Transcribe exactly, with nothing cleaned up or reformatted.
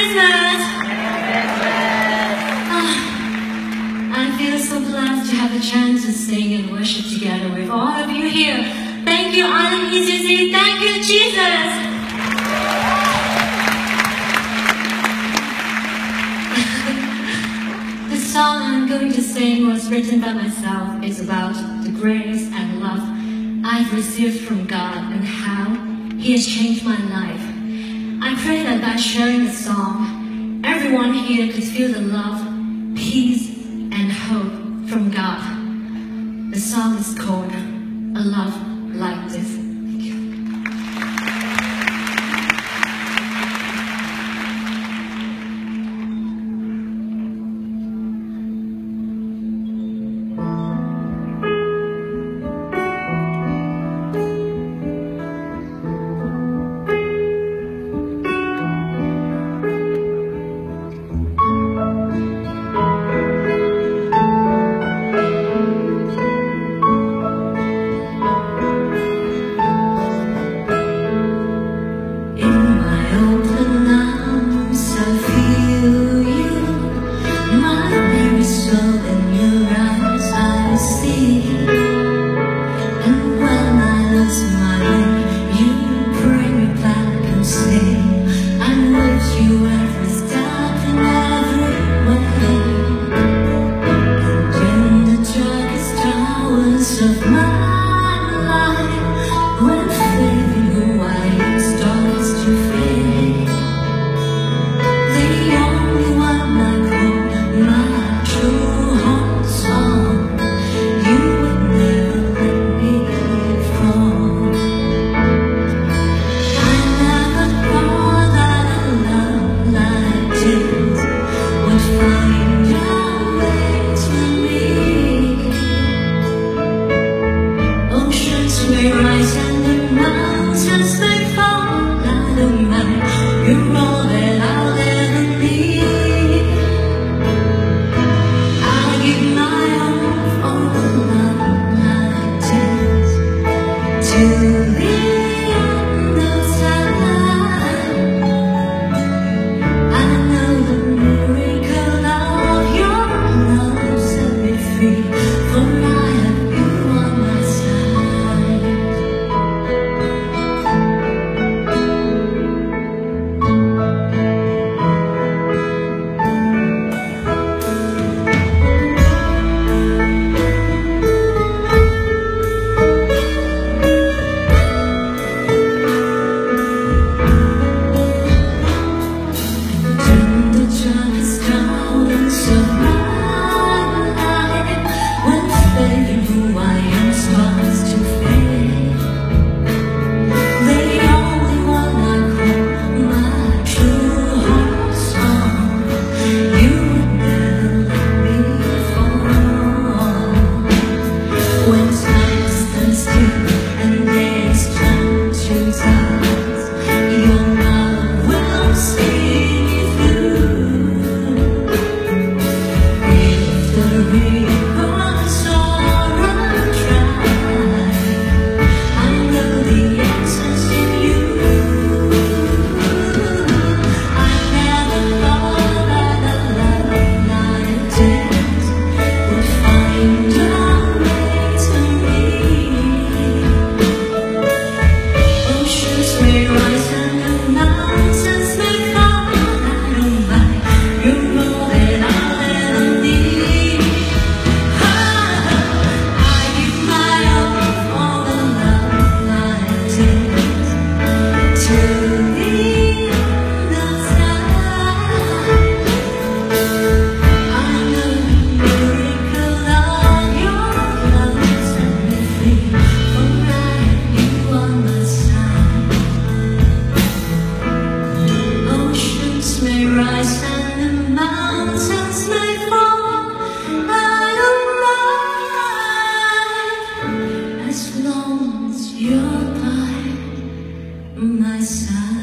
Christmas! Oh, I feel so blessed to have the chance to sing and worship together with all of you here. Thank you, Adam E C C. Thank you, Jesus! The song I'm going to sing was written by myself. It's about the grace and love I've received from God and how He has changed my life. I pray that by sharing the song, everyone here could feel the love, peace, and hope from God. The song is called A Love Like This. Thank you. As long as you're by my side.